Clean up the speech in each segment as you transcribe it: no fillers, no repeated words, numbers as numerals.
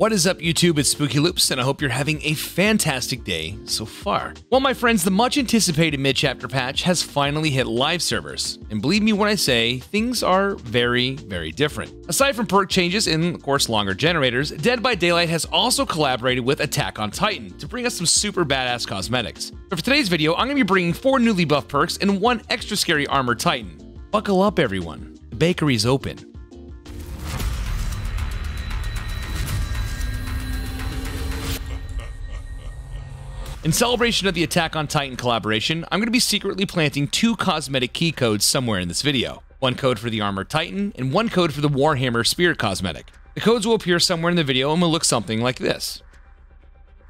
What is up, YouTube? It's Spooky Loops, and I hope you're having a fantastic day so far. Well, my friends, the much-anticipated mid-chapter patch has finally hit live servers, and believe me when I say, things are very, very different. Aside from perk changes and, of course, longer generators, Dead by Daylight has also collaborated with Attack on Titan to bring us some super badass cosmetics. But for today's video, I'm going to be bringing 4 newly buffed perks and 1 extra scary Armored Titan. Buckle up, everyone. The bakery's open. In celebration of the Attack on Titan collaboration, I'm going to be secretly planting 2 cosmetic key codes somewhere in this video. One code for the Armored Titan, and one code for the Warhammer Spirit cosmetic. The codes will appear somewhere in the video and will look something like this.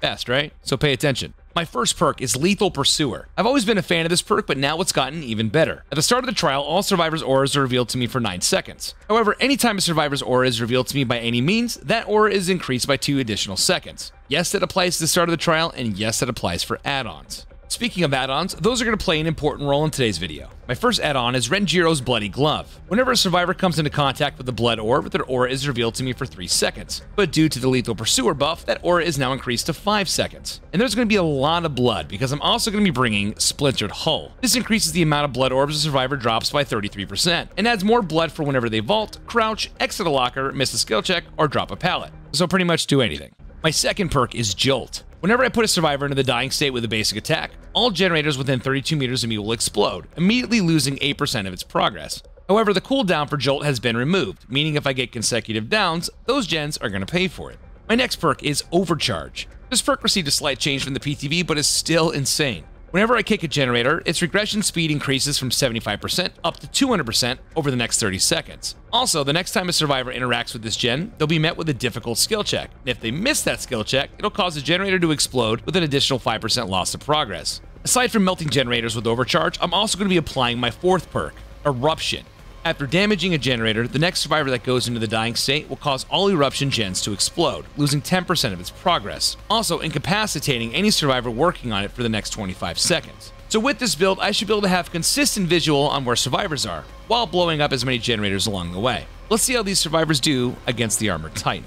Fast, right? So pay attention. My first perk is Lethal Pursuer. I've always been a fan of this perk, but now it's gotten even better. At the start of the trial, all survivors' auras are revealed to me for 9 seconds. However, anytime a survivor's aura is revealed to me by any means, that aura is increased by 2 additional seconds. Yes, that applies to the start of the trial, and yes, that applies for add-ons. Speaking of add-ons, those are going to play an important role in today's video. My first add-on is Renjiro's Bloody Glove. Whenever a survivor comes into contact with the blood orb, their aura is revealed to me for 3 seconds. But due to the Lethal Pursuer buff, that aura is now increased to 5 seconds. And there's going to be a lot of blood, because I'm also going to be bringing Splintered Hull. This increases the amount of blood orbs a survivor drops by 33%, and adds more blood for whenever they vault, crouch, exit a locker, miss a skill check, or drop a pallet. So pretty much do anything. My second perk is Jolt. Whenever I put a survivor into the dying state with a basic attack, all generators within 32 meters of me will explode, immediately losing 8% of its progress. However, the cooldown for Jolt has been removed, meaning if I get consecutive downs, those gens are going to pay for it. My next perk is Overcharge. This perk received a slight change from the PTV, but is still insane. Whenever I kick a generator, its regression speed increases from 75% up to 200% over the next 30 seconds. Also, the next time a survivor interacts with this gen, they'll be met with a difficult skill check, and if they miss that skill check, it'll cause the generator to explode with an additional 5% loss of progress. Aside from melting generators with Overcharge, I'm also going to be applying my fourth perk, Eruption. After damaging a generator, the next survivor that goes into the dying state will cause all Eruption gens to explode, losing 10% of its progress, also incapacitating any survivor working on it for the next 25 seconds. So with this build, I should be able to have consistent visual on where survivors are, while blowing up as many generators along the way. Let's see how these survivors do against the Armored Titan.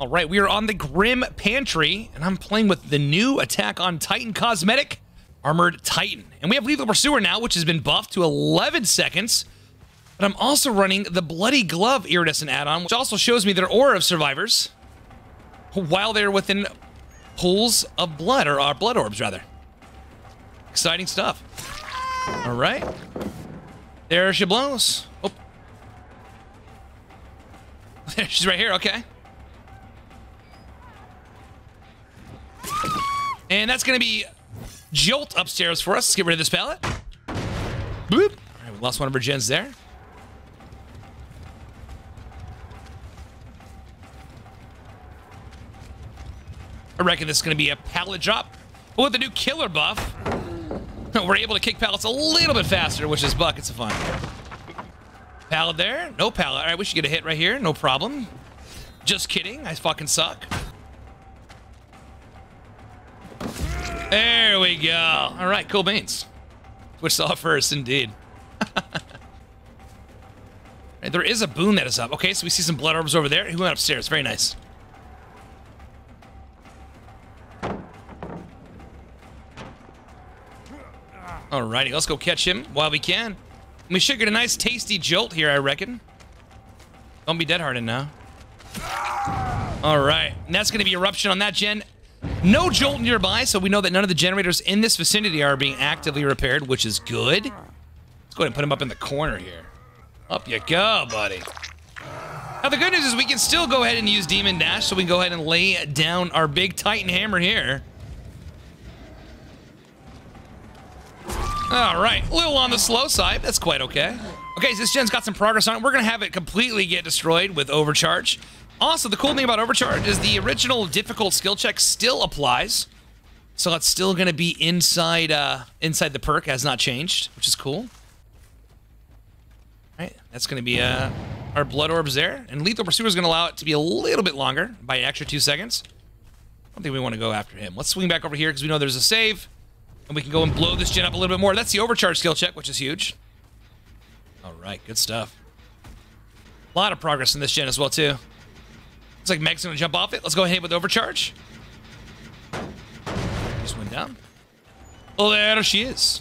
Alright, we are on the Grim Pantry, and I'm playing with the new Attack on Titan cosmetic, Armored Titan. And we have Lethal Pursuer now, which has been buffed to 11 seconds. But I'm also running the Bloody Glove iridescent add-on, which also shows me their aura of survivors while they're within pools of blood, or blood orbs, rather. Exciting stuff. All right. There she blows. Oh. There, she's right here. Okay. And that's going to be Jolt upstairs for us. Let's get rid of this pallet. Boop. All right, we lost one of our gens there. I reckon this is going to be a pallet drop. But with the new killer buff, we're able to kick pallets a little bit faster, which is buckets of fun. Pallet there. No pallet. All right, we should get a hit right here. No problem. Just kidding. I fucking suck. There we go. All right, cool beans. Which saw first, indeed. Right, there is a boon that is up. Okay, so we see some blood orbs over there. He went upstairs. Very nice. All righty, let's go catch him while we can. And we should get a nice, tasty jolt here, I reckon. Don't be dead-hearted now. All right, and that's going to be Eruption on that gen. No jolt nearby, so we know that none of the generators in this vicinity are being actively repaired, which is good. Let's go ahead and put him up in the corner here. Up you go, buddy. Now, the good news is we can still go ahead and use Demon Dash, so we can go ahead and lay down our big Titan hammer here. All right, a little on the slow side. That's quite okay. Okay, so this gen's got some progress on it. We're going to have it completely get destroyed with Overcharge. Also, the cool thing about Overcharge is the original difficult skill check still applies. So it's still going to be inside inside the perk. Has not changed, which is cool. All right, that's going to be our blood orbs there. And Lethal Pursuer is going to allow it to be a little bit longer by an extra 2 seconds. I don't think we want to go after him. Let's swing back over here because we know there's a save. And we can go and blow this gen up a little bit more. That's the Overcharge skill check, which is huge. All right, good stuff. A lot of progress in this gen as well, too. Looks like Meg's going to jump off it. Let's go ahead with Overcharge. Just went down. Oh, there she is.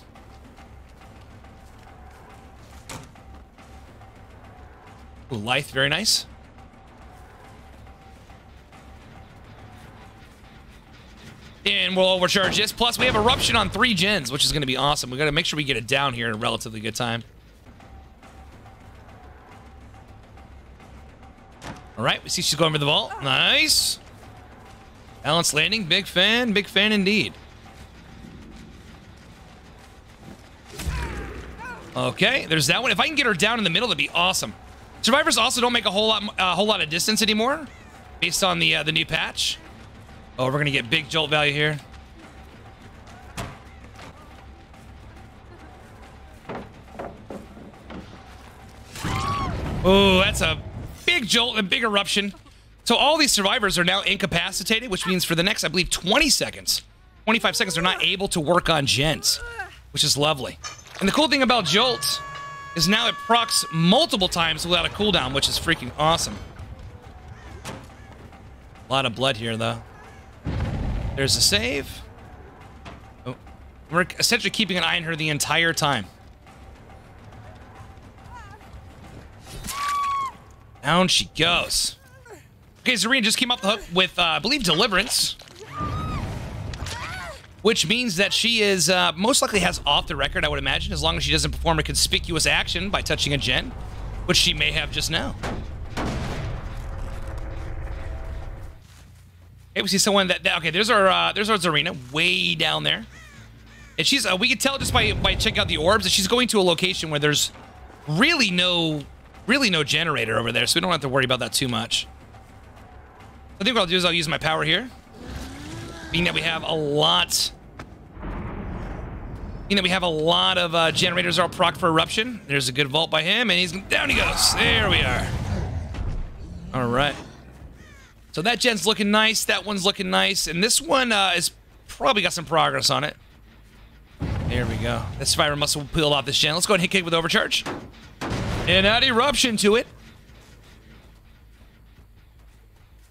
Ooh, Lithe, very nice. And we'll overcharge this. Plus, we have Eruption on 3 gens, which is going to be awesome. We've got to make sure we get it down here in a relatively good time. All right, we see she's going for the vault. Nice. Balance Landing, big fan indeed. Okay, there's that one. If I can get her down in the middle, that'd be awesome. Survivors also don't make a whole lot of distance anymore, based on the new patch. Oh, we're going to get big jolt value here. Oh, that's a big jolt and big eruption. So all these survivors are now incapacitated, which means for the next, I believe, 20 seconds, 25 seconds, they're not able to work on gens, which is lovely. And the cool thing about Jolt is now it procs multiple times without a cooldown, which is freaking awesome. A lot of blood here, though. There's a save. Oh, we're essentially keeping an eye on her the entire time. Down she goes. Okay, Zarina just came off the hook with, I believe, Deliverance, which means that she is most likely has Off the Record, I would imagine, as long as she doesn't perform a conspicuous action by touching a gen, which she may have just now. Hey, we see someone that okay, there's our Zarina way down there. And she's, we can tell just by checking out the orbs that she's going to a location where there's really no generator over there, so we don't have to worry about that too much. I think what I'll do is I'll use my power here. Being that we have a lot of generators all proc for Eruption. There's a good vault by him, and he's down he goes. There we are. All right. So that gen's looking nice. That one's looking nice, and this one is probably got some progress on it. There we go. That survivor must have peeled off this gen. Let's go ahead and hit kick with Overcharge, and add Eruption to it.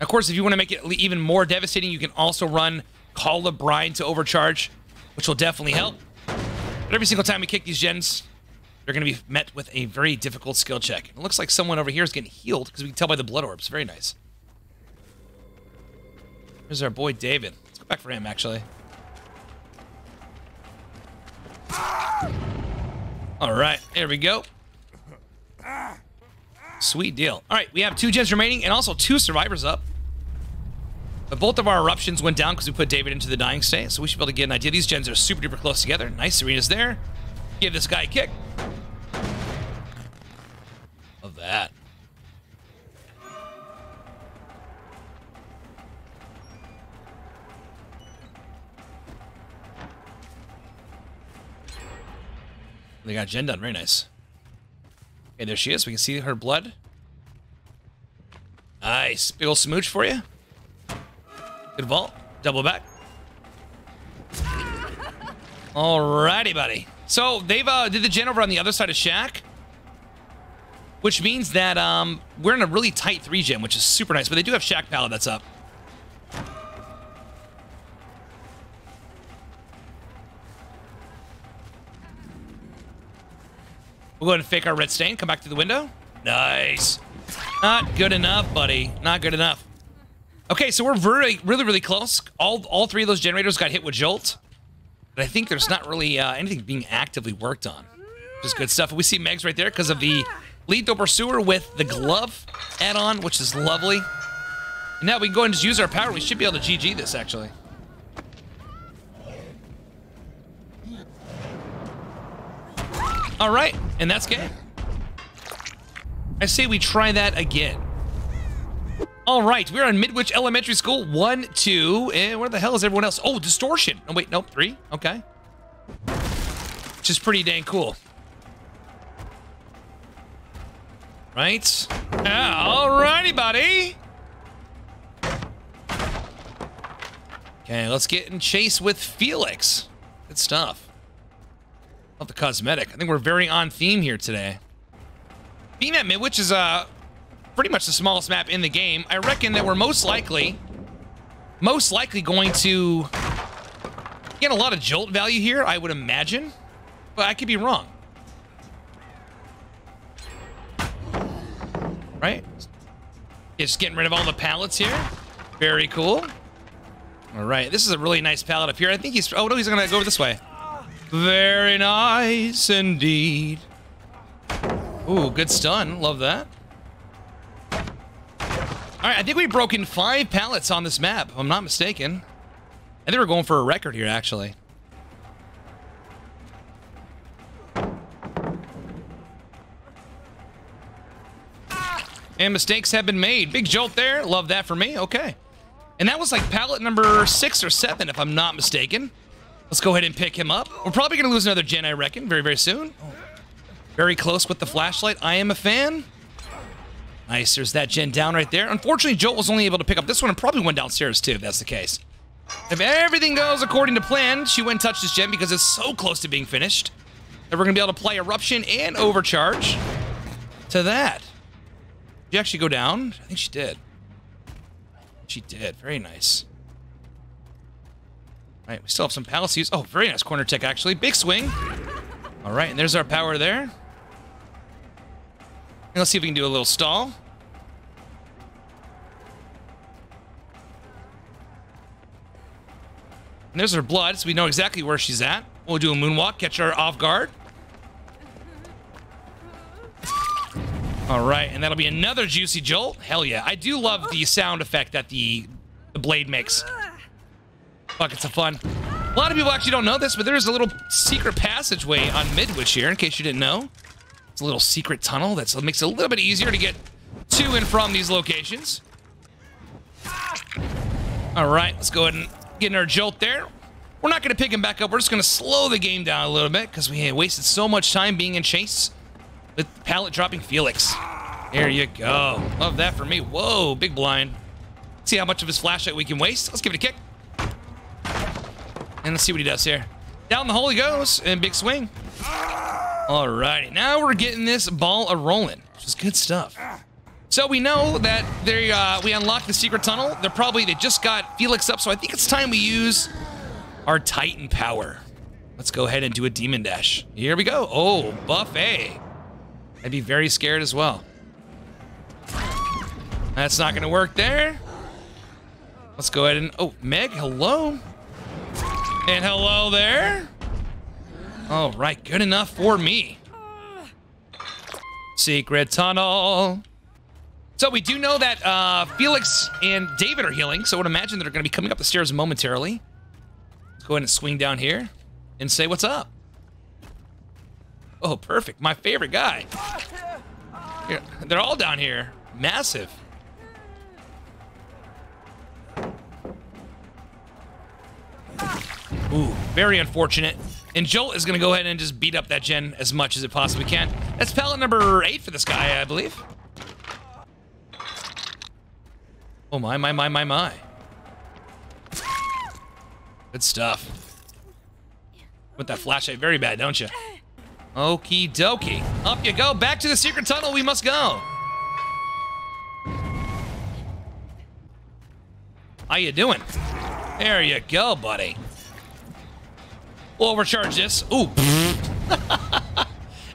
Of course, if you want to make it even more devastating, you can also run Call of Brine to Overcharge, which will definitely help. But every single time we kick these gens, they're going to be met with a very difficult skill check. It looks like someone over here is getting healed, because we can tell by the blood orbs. Very nice. Here's our boy David. Let's go back for him, actually. All right, there we go. Sweet deal. All right, we have 2 gens remaining and also 2 survivors up. But both of our eruptions went down because we put David into the dying state, so we should be able to get an idea. These gens are super duper close together. Nice, Serena's there. Give this guy a kick. Love that. They got gen done. Very nice. Okay, there she is. We can see her blood. Nice. Big ol' smooch for you. Good vault. Double back. Alrighty, buddy. So they've did the gen over on the other side of Shack, which means that we're in a really tight 3 gen, which is super nice. But they do have Shack Pallet that's up. We'll go ahead and fake our red stain. Come back through the window. Nice. Not good enough, buddy. Not good enough. Okay, so we're really close. All 3 of those generators got hit with Jolt. But I think there's not really anything being actively worked on. Just good stuff. We see Meg's right there because of the Lethal Pursuer with the glove add-on, which is lovely. And now we can go and just use our power. We should be able to GG this, actually. All right, and that's game. I say we try that again. All right, we're on Midwich Elementary School. 1, 2, and where the hell is everyone else? Oh, Distortion. Oh, wait, nope, 3. Okay. Which is pretty dang cool. Right? All righty, buddy. Okay, let's get in chase with Felix. Good stuff. Love the cosmetic. I think we're very on theme here today. Being at Midwich is pretty much the smallest map in the game. I reckon that we're most likely going to get a lot of jolt value here, I would imagine. But I could be wrong. Right? Just getting rid of all the pallets here. Very cool. All right, this is a really nice pallet up here. I think he's... Oh, no, he's going to go this way. Very nice indeed. Ooh, good stun. Love that. All right, I think we've broken 5 pallets on this map, if I'm not mistaken. I think we're going for a record here, actually. And mistakes have been made. Big jolt there. Love that for me. Okay. And that was like pallet number 6 or 7, if I'm not mistaken. Let's go ahead and pick him up. We're probably going to lose another gen, I reckon, very, very soon. Very close with the flashlight. I am a fan. Nice. There's that gen down right there. Unfortunately, Jolt was only able to pick up this one and probably went downstairs, too, if that's the case. If everything goes according to plan, she went and touched this gen because it's so close to being finished. And we're going to be able to play Eruption and Overcharge to that. Did you actually go down? I think she did. She did. Very nice. All right, we still have some pallets to use. Oh, very nice corner tech, actually. Big swing. All right, and there's our power there. And let's see if we can do a little stall. And there's her blood, so we know exactly where she's at. We'll do a moonwalk, catch her off guard. All right, and that'll be another juicy jolt. Hell yeah. I do love the sound effect that the blade makes. Buckets of fun. A lot of people actually don't know this, but there's a little secret passageway on Midwich here, in case you didn't know. It's a little secret tunnel that makes it a little bit easier to get to and from these locations. All right, let's go ahead and get in our jolt there. We're not going to pick him back up. We're just going to slow the game down a little bit because we wasted so much time being in chase with pallet dropping Felix. There you go. Love that for me. Whoa, big blind. Let's see how much of his flashlight we can waste. Let's give it a kick. And let's see what he does here. Down the hole he goes, and big swing. All right, now we're getting this ball a-rolling, which is good stuff. So we know that we unlocked the secret tunnel. They just got Felix up, so I think it's time we use our Titan power. Let's go ahead and do a Demon Dash. Here we go. Oh, buffet. I'd be very scared as well. That's not gonna work there. Let's go ahead and, oh, Meg, hello. And hello there. All right, good enough for me. Secret tunnel. So we do know that Felix and David are healing, so I would imagine they're going to be coming up the stairs momentarily. Let's go ahead and swing down here and say what's up. Oh, perfect. My favorite guy. Here, they're all down here. Massive. Ooh, very unfortunate. And Jolt is going to go ahead and just beat up that gen as much as it possibly can. That's pallet number 8 for this guy, I believe. Oh, my. Good stuff. With that flashlight, very bad, don't you? Okie dokie. Up you go. Back to the secret tunnel. We must go. How you doing? There you go, buddy. We'll overcharge this. Ooh.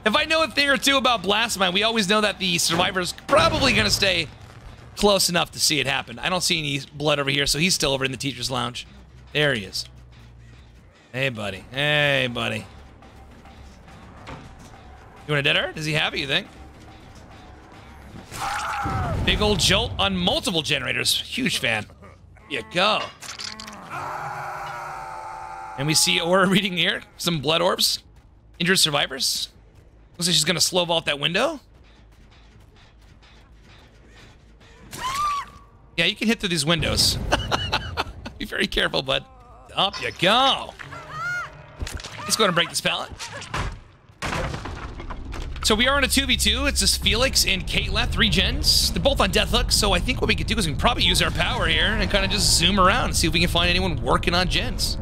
If I know a thing or two about Blast Mine, we always know that the survivor's probably going to stay close enough to see it happen. I don't see any blood over here, so he's still over in the teacher's lounge. There he is. Hey, buddy. Hey, buddy. You want a dead heart? Does he have it, you think? Big old jolt on multiple generators. Huge fan. Here you go. And we see Aura reading here. Some blood orbs. Injured survivors. Looks like she's going to slow vault that window. Yeah, you can hit through these windows. Be very careful, bud. Up you go. Let's go ahead and break this pallet. So we are in a 2v2. It's just Felix and Caitlyn, 3 gens. They're both on death hooks, so I think what we could do is we can probably use our power here and kind of just zoom around and see if we can find anyone working on gens.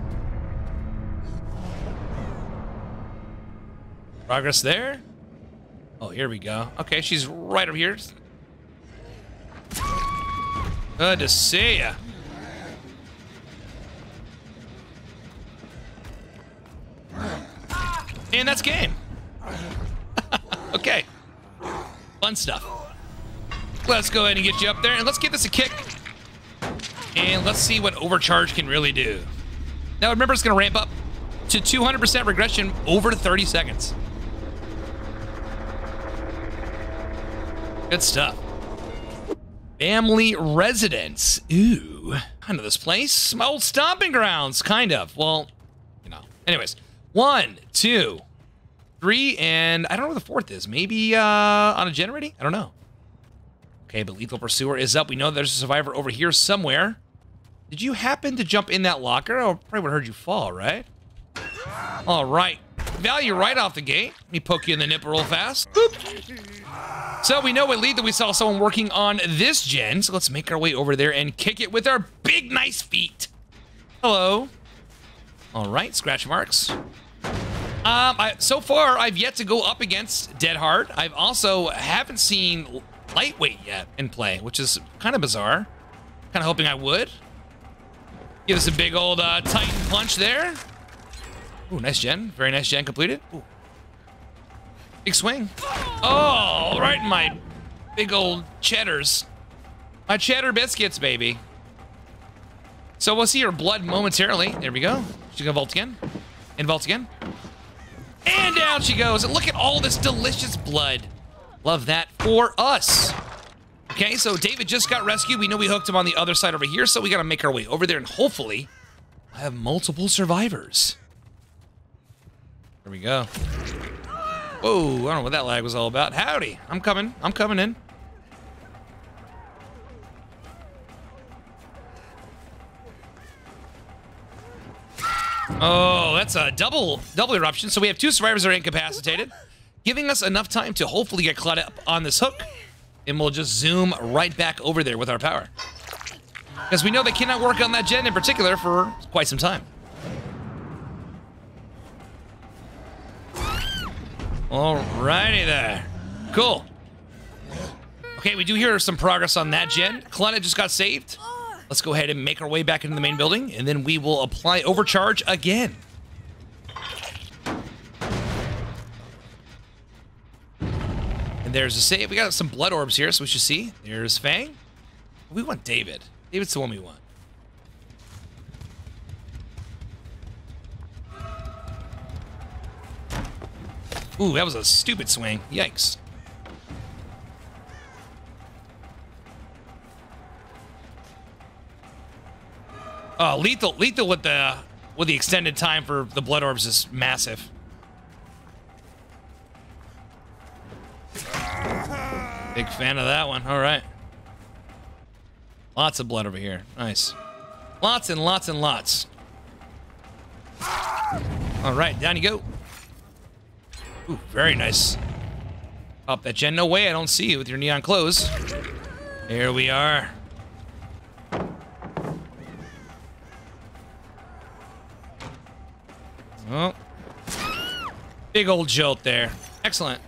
Progress there. Oh, here we go. Okay, she's right over here. Good to see ya. And that's game. Okay. Fun stuff. Let's go ahead and get you up there, and let's give this a kick. And let's see what Overcharge can really do. Now remember, it's going to ramp up to 200% regression over 30 seconds. Good stuff. Family residence. Ooh. Kind of this place. My old stomping grounds. Kind of. Well, you know. Anyways. 1, 2, 3, and I don't know where the fourth is. Maybe on a generating? I don't know. Okay, but Lethal Pursuer is up. We know there's a survivor over here somewhere. Did you happen to jump in that locker? I probably would have heard you fall, right? All right. Value right off the gate. Let me poke you in the nipple real fast. Boop. So we know what lead that we saw someone working on this gen. So let's make our way over there and kick it with our big, nice feet. Hello. All right, scratch marks. So far, I've yet to go up against Dead Hard. I've also haven't seen Lightweight yet in play, which is kind of bizarre. Kind of hoping I would. Give us a big old Titan punch there. Ooh, nice gen. Very nice gen completed. Ooh. Big swing. Oh, right in my big old cheddars. My cheddar biscuits, baby. So we'll see her blood momentarily. There we go. She's going to vault again. And vault again. And down she goes. And look at all this delicious blood. Love that for us. Okay, so David just got rescued. We know we hooked him on the other side over here, so we got to make our way over there, and hopefully I have multiple survivors. There we go. Whoa, I don't know what that lag was all about. Howdy, I'm coming. I'm coming in. Oh, that's a double eruption. So we have two survivors that are incapacitated, giving us enough time to hopefully get caught up on this hook, and we'll just zoom right back over there with our power. Because we know they cannot work on that gen in particular for quite some time. Alrighty there. Cool. Okay, we do hear some progress on that gen. Kalana just got saved. Let's go ahead and make our way back into the main building, and then we will apply Overcharge again. And there's a save. We got some blood orbs here, so we should see. There's Fang. We want David. David's the one we want. Ooh, that was a stupid swing. Yikes. Oh, lethal with the extended time for the blood orbs is massive. Big fan of that one. All right. Lots of blood over here. Nice. Lots and lots and lots. All right, down you go. Ooh, very nice. Pop that gen. No way, I don't see you with your neon clothes. Here we are. Oh. Big old jolt there. Excellent.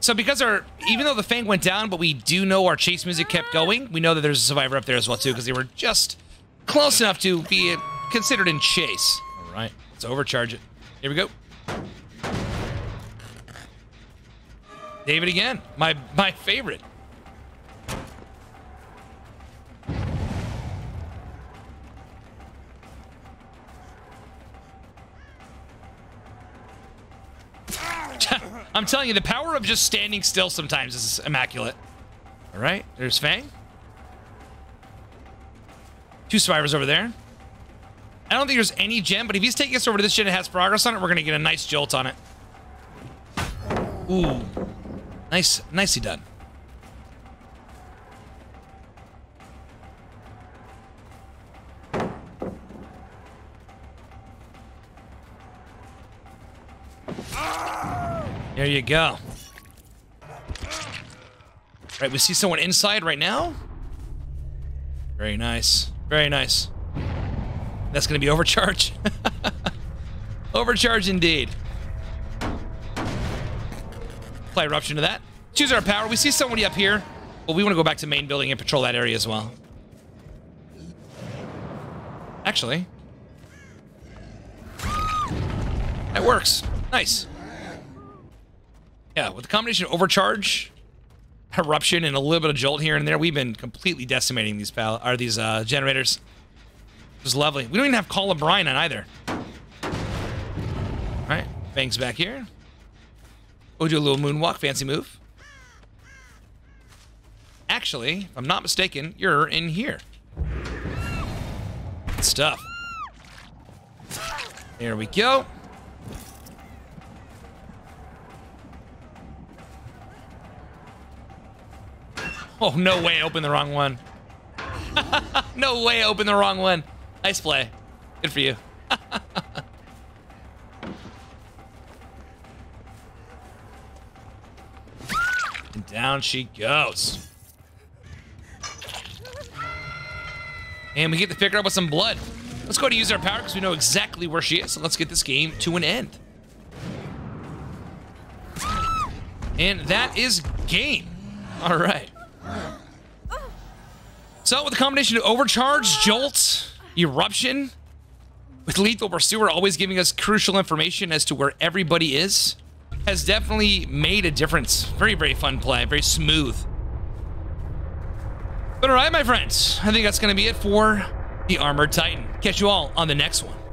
So because even though the Fang went down, but we do know our chase music kept going, we know that there's a survivor up there as well, too, because they were just close enough to be considered in chase. All right. Let's overcharge it. Here we go. David again, my favorite. I'm telling you, the power of just standing still sometimes is immaculate. All right, there's Fang. Two survivors over there. I don't think there's any gem, but if he's taking us over to this gen that has progress on it, we're gonna get a nice jolt on it. Ooh. Nice, nicely done. There you go. Right, we see someone inside right now. Very nice. Very nice. That's going to be Overcharge. Overcharge indeed. Apply Eruption to that. Choose our power. We see somebody up here, but we want to go back to main building and patrol that area as well. Actually, that works. Nice. Yeah, with the combination of Overcharge, Eruption, and a little bit of Jolt here and there, we've been completely decimating these generators. It was lovely. We don't even have Call of Brine on either. All right, Fang's back here. We'll do a little moonwalk, fancy move. Actually, if I'm not mistaken, you're in here. Good stuff. There we go. Oh, no way, open the wrong one. No way, open the wrong one. Nice play. Good for you. And down she goes. And we get to pick her up with some blood. Let's go ahead and use our power because we know exactly where she is. So let's get this game to an end. And that is game. All right. So with the combination of Overcharge, Jolt, Eruption, with Lethal Pursuer always giving us crucial information as to where everybody is, has definitely made a difference. Very, very fun play. Very smooth. But all right, my friends, I think that's going to be it for the Armored Titan. Catch you all on the next one.